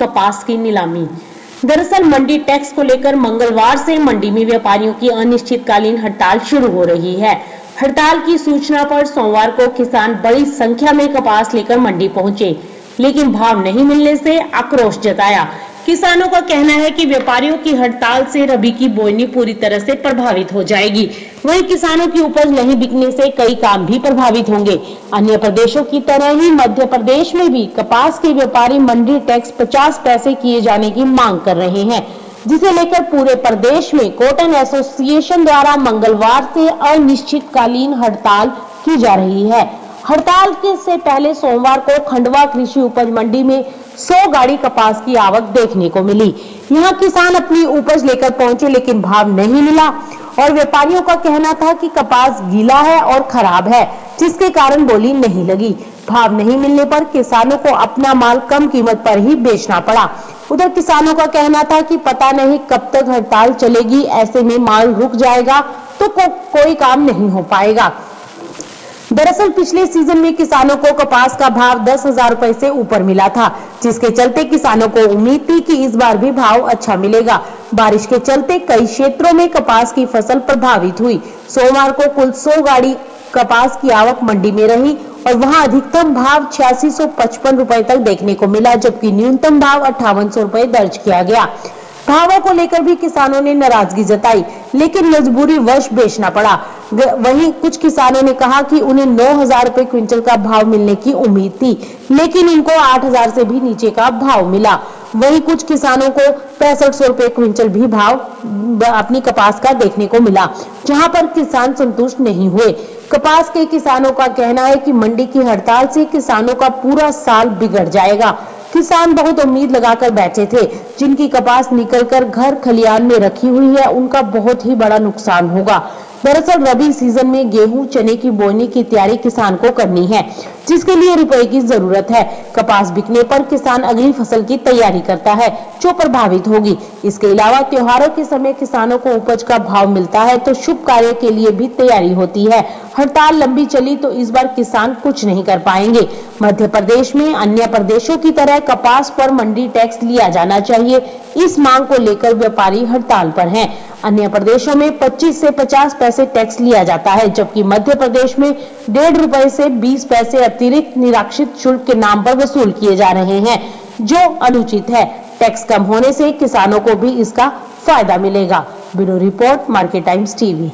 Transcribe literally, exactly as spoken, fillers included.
कपास की नीलामी। दरअसल मंडी टैक्स को लेकर मंगलवार से मंडी में व्यापारियों की अनिश्चितकालीन हड़ताल शुरू हो रही है। हड़ताल की सूचना पर सोमवार को किसान बड़ी संख्या में कपास लेकर मंडी पहुंचे, लेकिन भाव नहीं मिलने से आक्रोश जताया। किसानों का कहना है कि व्यापारियों की हड़ताल से रबी की बोनी पूरी तरह से प्रभावित हो जाएगी। वहीं किसानों की उपज नहीं बिकने से कई काम भी प्रभावित होंगे। अन्य प्रदेशों की तरह ही मध्य प्रदेश में भी कपास के व्यापारी मंडी टैक्स पचास पैसे किए जाने की मांग कर रहे हैं, जिसे लेकर पूरे प्रदेश में कोटन एसोसिएशन द्वारा मंगलवार से अनिश्चितकालीन हड़ताल की जा रही है। हड़ताल के से पहले सोमवार को खंडवा कृषि उपज मंडी में सौ गाड़ी कपास की आवक देखने को मिली। यहां किसान अपनी उपज लेकर पहुंचे, लेकिन भाव नहीं मिला और व्यापारियों का कहना था कि कपास गीला है और खराब है, जिसके कारण बोली नहीं लगी। भाव नहीं मिलने पर किसानों को अपना माल कम कीमत पर ही बेचना पड़ा। उधर किसानों का कहना था कि पता नहीं कब तक हड़ताल चलेगी, ऐसे में माल रुक जाएगा तो को, कोई काम नहीं हो पाएगा। दरअसल पिछले सीजन में किसानों को कपास का भाव दस हजार रूपए से ऊपर मिला था, जिसके चलते किसानों को उम्मीद थी कि इस बार भी भाव अच्छा मिलेगा। बारिश के चलते कई क्षेत्रों में कपास की फसल प्रभावित हुई। सोमवार को कुल सौ गाड़ी कपास की आवक मंडी में रही और वहां अधिकतम भाव छियासी सौ पचपन रूपए तक देखने को मिला, जबकि न्यूनतम भाव अट्ठावन सौ रूपए दर्ज किया गया। भावों को लेकर भी किसानों ने नाराजगी जताई, लेकिन मजबूरी वश बेचना पड़ा। वहीं कुछ किसानों ने कहा कि उन्हें नौ हजार रूपए क्विंटल का भाव मिलने की उम्मीद थी, लेकिन इनको आठ हजार से भी नीचे का भाव मिला। वहीं कुछ किसानों को पैंसठ सौ रूपये क्विंटल भी भाव अपनी कपास का देखने को मिला, जहां पर किसान संतुष्ट नहीं हुए। कपास के किसानों का कहना है कि मंडी की हड़ताल से किसानों का पूरा साल बिगड़ जाएगा। किसान बहुत उम्मीद लगाकर बैठे थे, जिनकी कपास निकलकर घर खलियान में रखी हुई है, उनका बहुत ही बड़ा नुकसान होगा। दरअसल रबी सीजन में गेहूं चने की बोनी की तैयारी किसान को करनी है, जिसके लिए रुपए की जरूरत है। कपास बिकने पर किसान अगली फसल की तैयारी करता है, जो प्रभावित होगी। इसके अलावा त्योहारों के समय किसानों को उपज का भाव मिलता है तो शुभ कार्य के लिए भी तैयारी होती है। हड़ताल लंबी चली तो इस बार किसान कुछ नहीं कर पाएंगे। मध्य प्रदेश में अन्य प्रदेशों की तरह कपास पर मंडी टैक्स लिया जाना चाहिए, इस मांग को लेकर व्यापारी हड़ताल पर हैं। अन्य प्रदेशों में पच्चीस से पचास पैसे टैक्स लिया जाता है, जबकि मध्य प्रदेश में डेढ़ रुपए से बीस पैसे अतिरिक्त निराक्षित शुल्क के नाम पर वसूल किए जा रहे हैं, जो अनुचित है। टैक्स कम होने से किसानों को भी इसका फायदा मिलेगा। Bureau report, Market Times TV.